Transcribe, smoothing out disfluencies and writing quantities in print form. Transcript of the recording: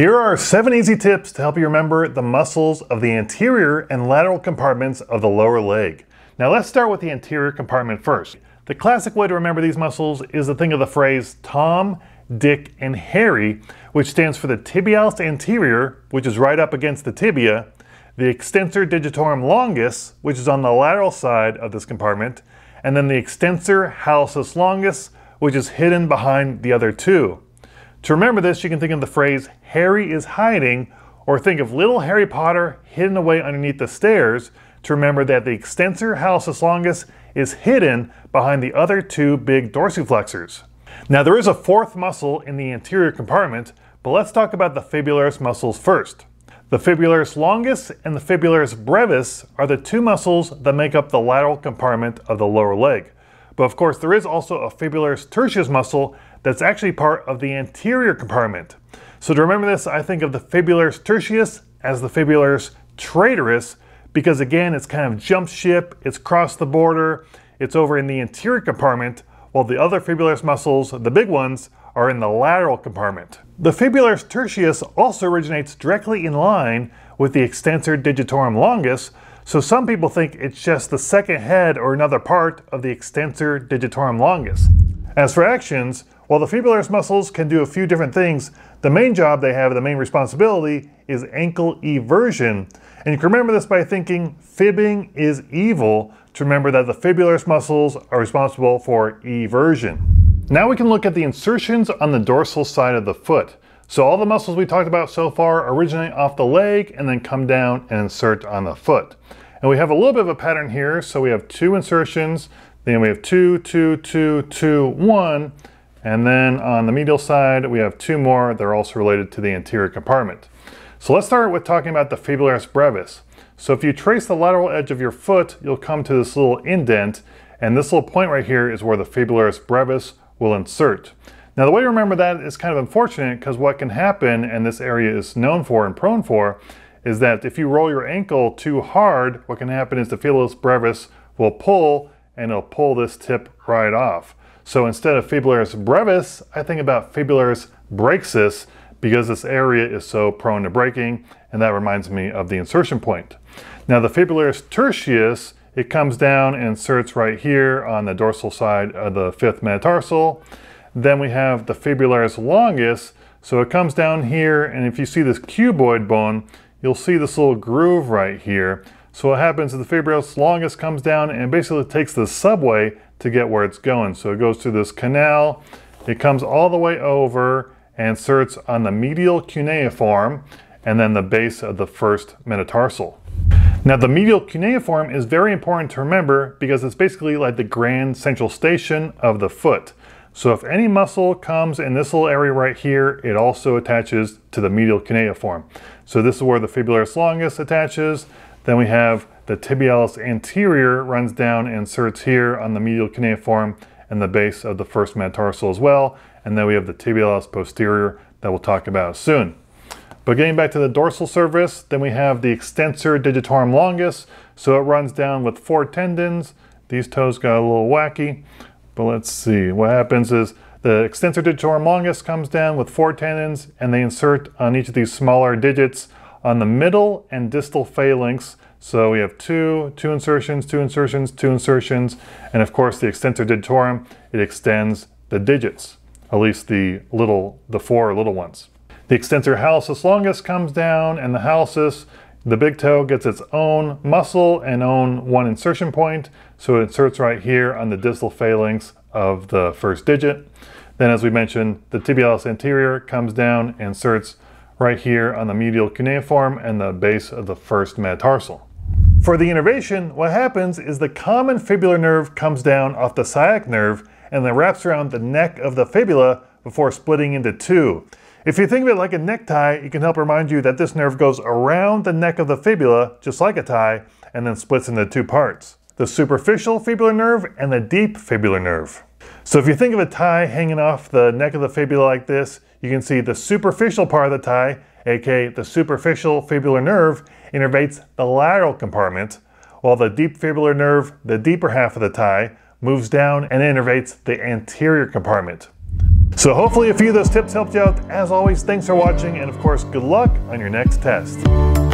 Here are 7 easy tips to help you remember the muscles of the anterior and lateral compartments of the lower leg. Now let's start with the anterior compartment first. The classic way to remember these muscles is to think of the phrase Tom, Dick, and Harry, which stands for the tibialis anterior, which is right up against the tibia, the extensor digitorum longus, which is on the lateral side of this compartment, and then the extensor hallucis longus, which is hidden behind the other two. To remember this, you can think of the phrase, Harry is hiding, or think of little Harry Potter hidden away underneath the stairs to remember that the extensor hallucis longus is hidden behind the other two big dorsiflexors. Now there is a fourth muscle in the anterior compartment, but let's talk about the fibularis muscles first. The fibularis longus and the fibularis brevis are the two muscles that make up the lateral compartment of the lower leg. But of course, there is also a fibularis tertius muscle that's actually part of the anterior compartment. So to remember this, I think of the fibularis tertius as the fibularis traitoris, because again, it's kind of jumped ship, it's crossed the border, it's over in the anterior compartment, while the other fibularis muscles, the big ones, are in the lateral compartment. The fibularis tertius also originates directly in line with the extensor digitorum longus, so some people think it's just the second head or another part of the extensor digitorum longus. As for actions, while the fibularis muscles can do a few different things, the main job they have, the main responsibility, is ankle eversion. And you can remember this by thinking, fibbing is evil, to remember that the fibularis muscles are responsible for eversion. Now we can look at the insertions on the dorsal side of the foot. So all the muscles we talked about so far originate off the leg and then come down and insert on the foot. And we have a little bit of a pattern here. So we have 2 insertions, then we have 2, 2, 2, 2, 1, and then on the medial side, we have 2 more that are also related to the anterior compartment. So let's start with talking about the fibularis brevis. So if you trace the lateral edge of your foot, you'll come to this little indent, and this little point right here is where the fibularis brevis will insert. Now the way to remember that is kind of unfortunate, because what can happen, and this area is known for and prone for, is that if you roll your ankle too hard, what can happen is the fibularis brevis will pull, and it'll pull this tip right off. So instead of fibularis brevis, I think about fibularis brachis, because this area is so prone to breaking, and that reminds me of the insertion point. Now the fibularis tertius, it comes down and inserts right here on the dorsal side of the 5th metatarsal. Then we have the fibularis longus, so it comes down here, and if you see this cuboid bone, you'll see this little groove right here. So what happens is the fibularis longus comes down and basically takes the subway to get where it's going. So it goes through this canal, it comes all the way over and inserts on the medial cuneiform and then the base of the 1st metatarsal. Now the medial cuneiform is very important to remember because it's basically like the Grand Central Station of the foot. So if any muscle comes in this little area right here, it also attaches to the medial cuneiform. So this is where the fibularis longus attaches. Then we have the tibialis anterior runs down and inserts here on the medial cuneiform and the base of the 1st metatarsal as well. And then we have the tibialis posterior that we'll talk about soon. But getting back to the dorsal surface, then we have the extensor digitorum longus. So it runs down with 4 tendons. These toes got a little wacky, but let's see. What happens is the extensor digitorum longus comes down with 4 tendons and they insert on each of these smaller digits on the middle and distal phalanx. So we have 2 insertions, 2 insertions, 2 insertions, and of course the extensor digitorum, it extends the digits, at least the 4 little ones. The extensor hallucis longus comes down, and the hallucis, the big toe, gets its own muscle and own 1 insertion point, so it inserts right here on the distal phalanx of the 1st digit. Then as we mentioned, the tibialis anterior comes down and inserts right here on the medial cuneiform and the base of the 1st metatarsal. For the innervation, what happens is the common fibular nerve comes down off the sciatic nerve and then wraps around the neck of the fibula before splitting into 2. If you think of it like a necktie, it can help remind you that this nerve goes around the neck of the fibula, just like a tie, and then splits into 2 parts. The superficial fibular nerve and the deep fibular nerve. So if you think of a tie hanging off the neck of the fibula like this, you can see the superficial part of the tie, aka the superficial fibular nerve, innervates the lateral compartment, while the deep fibular nerve, the deeper half of the tie, moves down and innervates the anterior compartment. So hopefully a few of those tips helped you out. As always, thanks for watching, and of course, good luck on your next test.